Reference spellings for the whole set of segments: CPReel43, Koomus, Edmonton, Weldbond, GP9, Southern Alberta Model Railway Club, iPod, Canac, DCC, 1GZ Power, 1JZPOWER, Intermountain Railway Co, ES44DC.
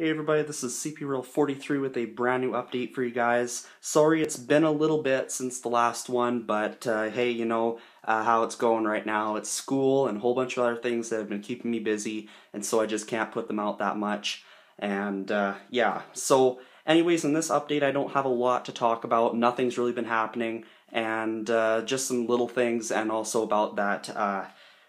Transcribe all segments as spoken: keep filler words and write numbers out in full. Hey everybody, this is C P Reel forty-three with a brand new update for you guys. Sorry it's been a little bit since the last one, but uh, hey, you know uh, how it's going right now. It's school and a whole bunch of other things that have been keeping me busy, and so I just can't put them out that much. And uh, yeah, so anyways, in this update I don't have a lot to talk about. Nothing's really been happening, and uh, just some little things, and also about that uh,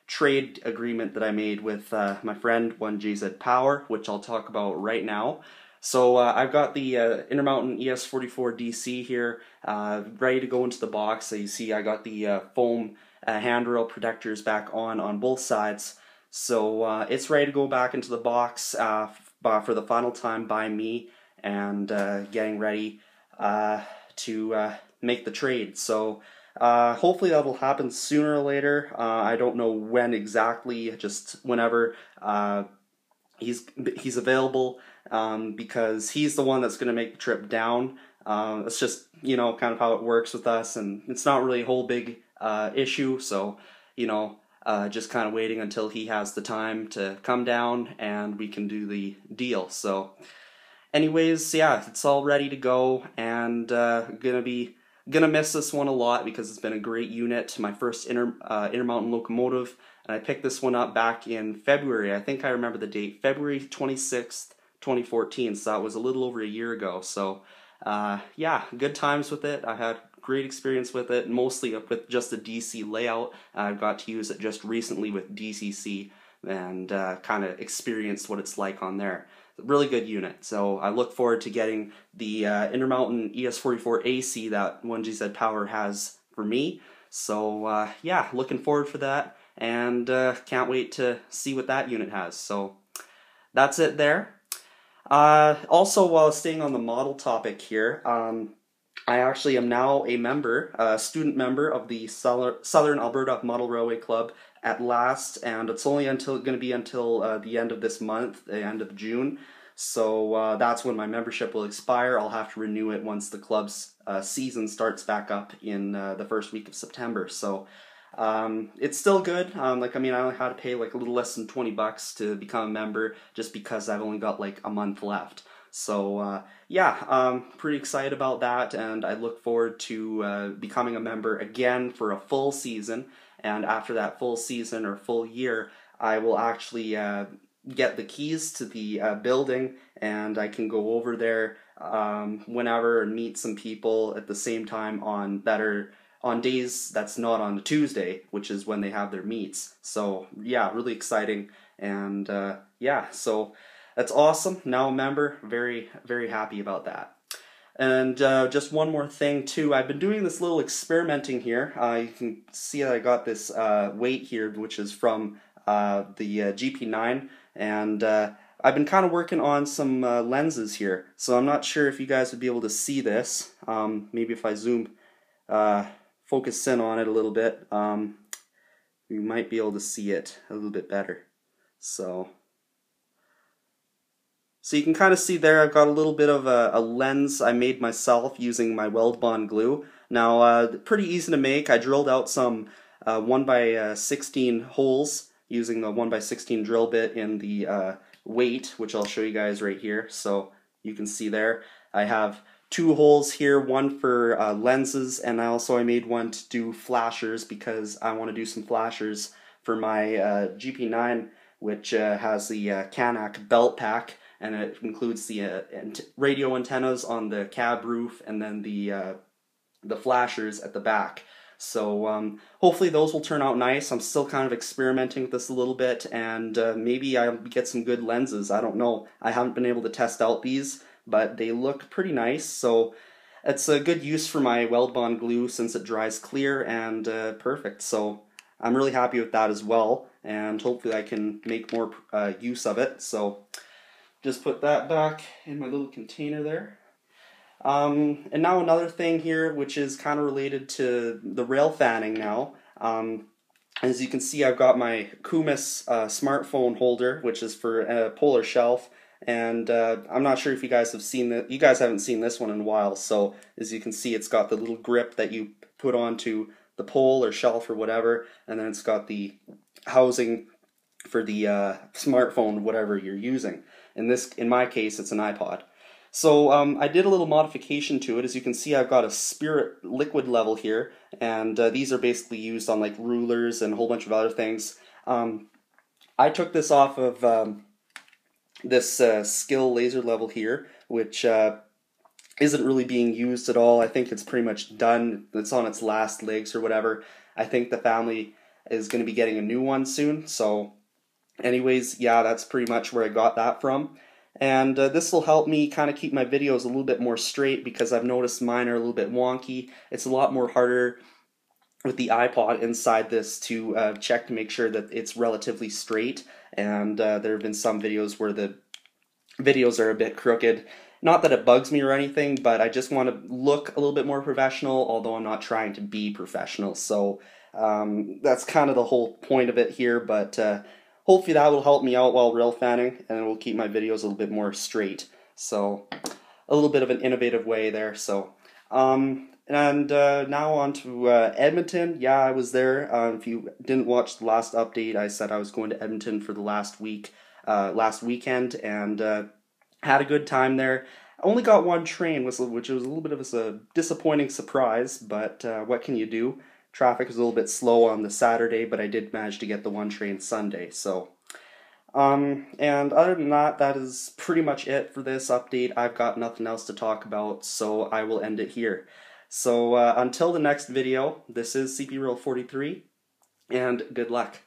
trade agreement that I made with uh, my friend one J Z Power, which I'll talk about right now. So uh, I've got the uh, Intermountain E S forty-four D C here, uh, ready to go into the box. So you see I got the uh, foam uh, handrail protectors back on on both sides. So uh, it's ready to go back into the box uh, for the final time by me, and uh, getting ready uh, to uh, make the trade. So Uh, hopefully that'll happen sooner or later. Uh, I don't know when exactly, just whenever uh, he's he's available, um, because he's the one that's going to make the trip down. Uh, it's just, you know, kind of how it works with us, and it's not really a whole big uh, issue. So, you know, uh, just kind of waiting until he has the time to come down and we can do the deal. So anyways, yeah, it's all ready to go, and uh, gonna be Gonna miss this one a lot because it's been a great unit. My first inter, uh, Intermountain locomotive, and I picked this one up back in February. I think I remember the date, February twenty-sixth, twenty fourteen, so that was a little over a year ago. So uh, yeah, good times with it. I had great experience with it, mostly with just the D C layout. I've got to use it just recently with D C C, and uh, kind of experienced what it's like on there. Really good unit. So I look forward to getting the uh, Intermountain E S forty-four A C that one G Z Power has for me. So uh, yeah, looking forward for that, and uh, can't wait to see what that unit has. So that's it there. Uh, also, while staying on the model topic here, um, I actually am now a member, a student member of the Southern Alberta Model Railway Club at last, and it's only until going to be until uh, the end of this month, the end of June. So uh, that's when my membership will expire. I'll have to renew it once the club's uh, season starts back up in uh, the first week of September. So um, it's still good. Um, like I mean, I only had to pay like a little less than twenty bucks to become a member, just because I've only got like a month left. So uh, yeah, um, pretty excited about that, and I look forward to uh, becoming a member again for a full season. And after that full season or full year, I will actually uh, get the keys to the uh, building, and I can go over there um, whenever and meet some people at the same time on that are on days that's not on a Tuesday, which is when they have their meets. So yeah, really exciting, and uh, yeah, so that's awesome. Now a member, very, very happy about that. And uh, just one more thing too, I've been doing this little experimenting here. Uh, you can see that I got this uh, weight here, which is from uh, the uh, G P nine, and uh, I've been kind of working on some uh, lenses here. So I'm not sure if you guys would be able to see this. Um, maybe if I zoom, uh, focus in on it a little bit, um, you might be able to see it a little bit better. So. So you can kind of see there, I've got a little bit of a, a lens I made myself using my Weldbond glue. Now, uh, pretty easy to make. I drilled out some uh, one by sixteen holes using the one by sixteen drill bit in the uh, weight, which I'll show you guys right here. So you can see there, I have two holes here, one for uh, lenses, and I also I made one to do flashers, because I want to do some flashers for my uh, G P nine, which uh, has the uh, Canac belt pack. And it includes the uh, radio antennas on the cab roof, and then the uh, the flashers at the back. So um, hopefully those will turn out nice. I'm still kind of experimenting with this a little bit, and uh, maybe I'll get some good lenses. I don't know. I haven't been able to test out these, but they look pretty nice. So it's a good use for my Weldbond glue, since it dries clear and uh, perfect. So I'm really happy with that as well, and hopefully I can make more uh, use of it. So. Just put that back in my little container there. Um, and now another thing here, which is kind of related to the rail fanning now. Um, as you can see, I've got my Koomus uh, smartphone holder, which is for a polar shelf. And uh, I'm not sure if you guys have seen that. You guys haven't seen this one in a while. So as you can see, it's got the little grip that you put onto the pole or shelf or whatever. And then it's got the housing for the uh, smartphone, whatever you're using. In this, in my case, it's an iPod. So um, I did a little modification to it. As you can see, I've got a spirit liquid level here, and uh, these are basically used on like rulers and a whole bunch of other things. Um, I took this off of um, this uh, skill laser level here, which uh, isn't really being used at all. I think it's pretty much done. It's on its last legs or whatever. I think the family is going to be getting a new one soon. So anyways, yeah, that's pretty much where I got that from. And uh, this will help me kind of keep my videos a little bit more straight, because I've noticed mine are a little bit wonky. It's a lot more harder with the iPod inside this to uh, check to make sure that it's relatively straight. And uh, there have been some videos where the videos are a bit crooked. Not that it bugs me or anything, but I just want to look a little bit more professional, although I'm not trying to be professional. So um, that's kind of the whole point of it here, but uh, hopefully that will help me out while rail fanning, and it will keep my videos a little bit more straight. So a little bit of an innovative way there. So um, and uh, now on to uh, Edmonton. Yeah, I was there. Um, if you didn't watch the last update, I said I was going to Edmonton for the last week, uh, last weekend, and uh, had a good time there. I only got one train whistle, which was a little bit of a disappointing surprise, but uh, what can you do? Traffic was a little bit slow on the Saturday, but I did manage to get the one train Sunday. So, um, and other than that, that is pretty much it for this update. I've got nothing else to talk about, so I will end it here. So uh, until the next video, this is C P Reel forty-three, and good luck.